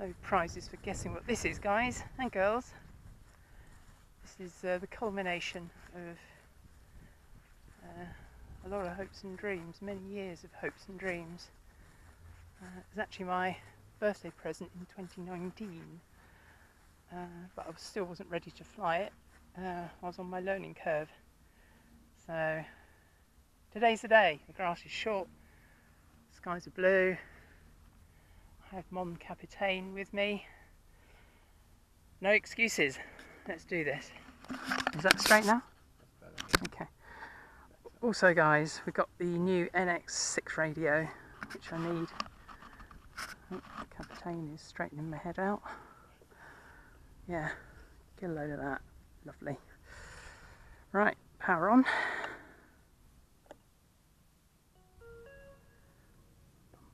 No prizes for guessing what this is, guys and girls. This is the culmination of a lot of hopes and dreams, many years of hopes and dreams. It was actually my birthday present in 2019, but I still wasn't ready to fly it. I was on my learning curve. So today's the day. The grass is short, the skies are blue. I have Mon Capitaine with me. No excuses. Let's do this. Is that straight now? Okay. Also, guys, we've got the new NX6 radio, which I need. Oh, Capitaine is straightening my head out. Yeah, get a load of that. Lovely. Right, power on.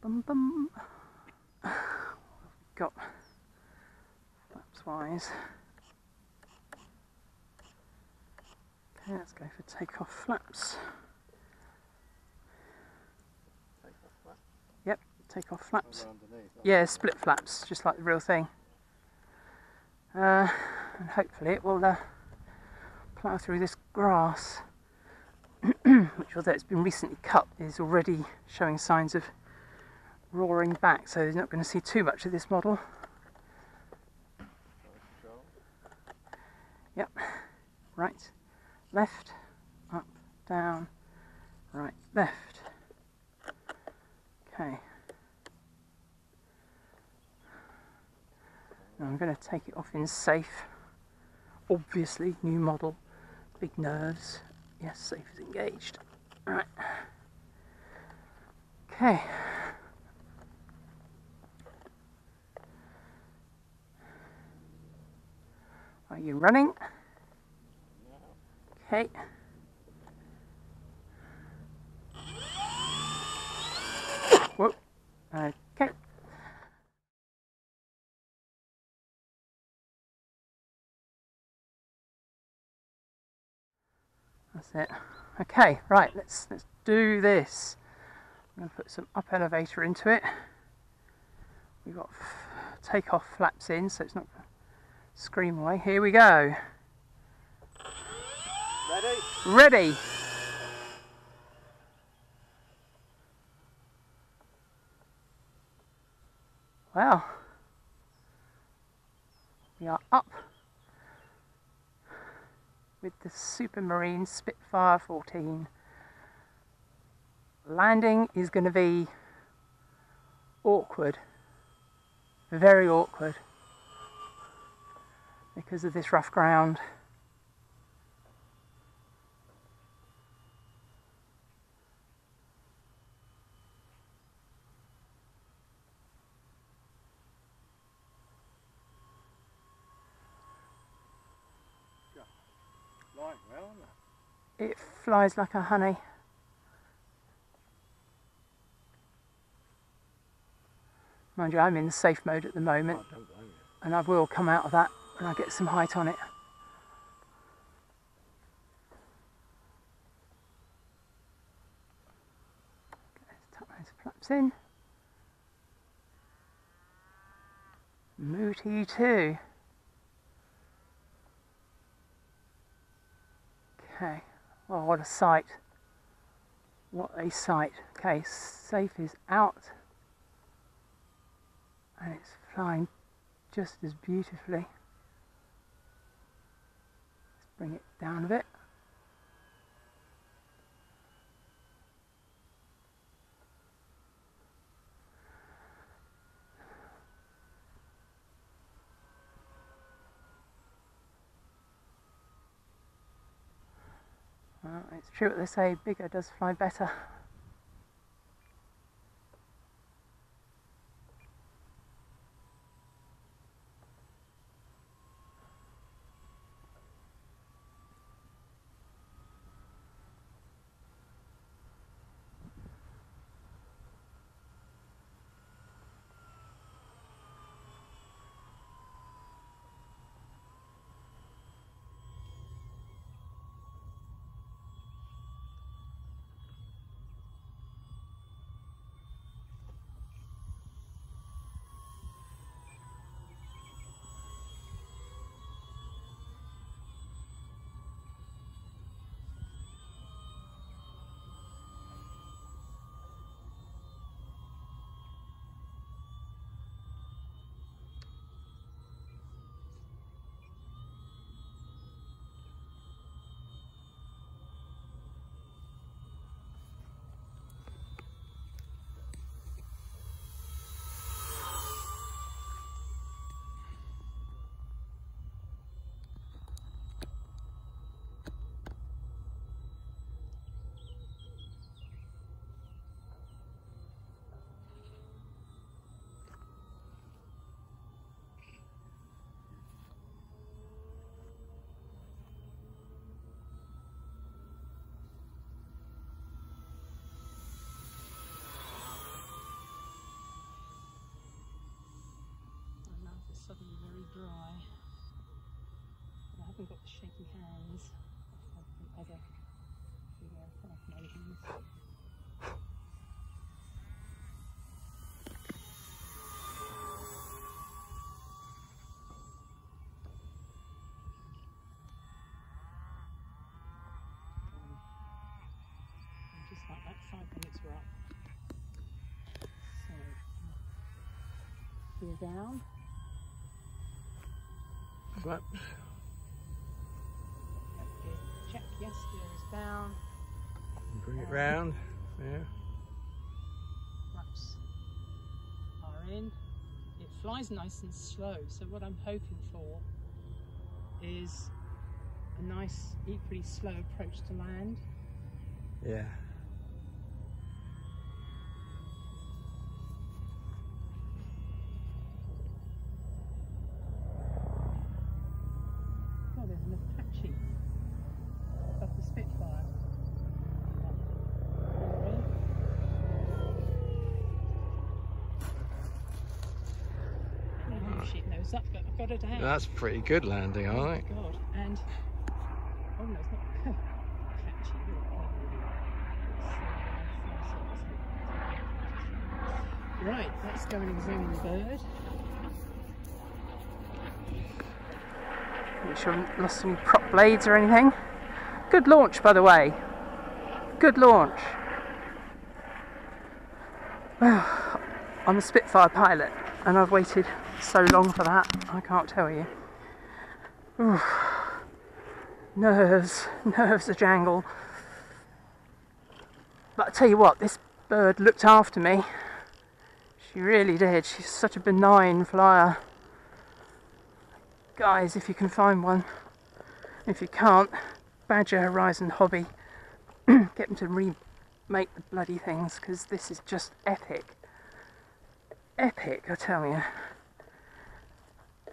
Bum, bum, bum. Got flaps wise. Okay, let's go for takeoff flaps. Yep, takeoff flaps. Yeah, split flaps, just like the real thing. And hopefully it will plough through this grass, which, although it's been recently cut, is already showing signs of roaring back, so you're not going to see too much of this model. Yep, right, left, up, down, right, left. Okay. Now I'm going to take it off in safe. Obviously, new model, big nerves. Yes, safe is engaged. All right. Okay. Are you running? No. Okay. Whoa. Okay. That's it. Okay, right, let's do this. I'm going to put some up elevator into it. We've got takeoff flaps in, so it's not going to scream away. Here we go. Ready? Ready. Wow. We are up with the Supermarine Spitfire 14. Landing is going to be awkward, very awkward, because of this rough ground. It flies like a honey. Mind you, I'm in safe mode at the moment, and I will come out of that when I get some height on it. Let's tuck those flaps in. Move to you too. Okay. Oh, what a sight. What a sight. Okay, safe is out. And it's flying just as beautifully. Let's bring it down a bit. Well, it's true what they say, bigger does fly better. suddenly very dry. But I haven't got the shaky hands of the other fascinations. Just like that, 5 minutes were up. So we're down. Right. Check, yes, gear is down. Bring it round, yeah. Wraps are in. It flies nice and slow, so what I'm hoping for is a nice, equally slow approach to land. Yeah. That's pretty good landing, I think. Oh my god, and oh no, it's not catchy. Right, let's go and examine the bird. Make sure we haven't lost some prop blades or anything. Good launch, by the way. Good launch. Well, I'm a Spitfire pilot and I've waited so long for that, I can't tell you. Ooh, nerves are jangled. But I tell you what, this bird looked after me. She really did. She's such a benign flyer. Guys, if you can find one. If you can't, Badger Horizon Hobby. Get them to remake the bloody things, because this is just epic. Epic, I tell you.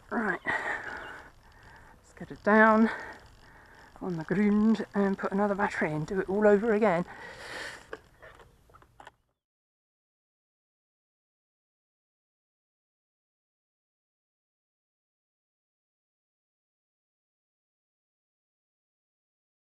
Right, let's get it down on the ground and put another battery in, do it all over again.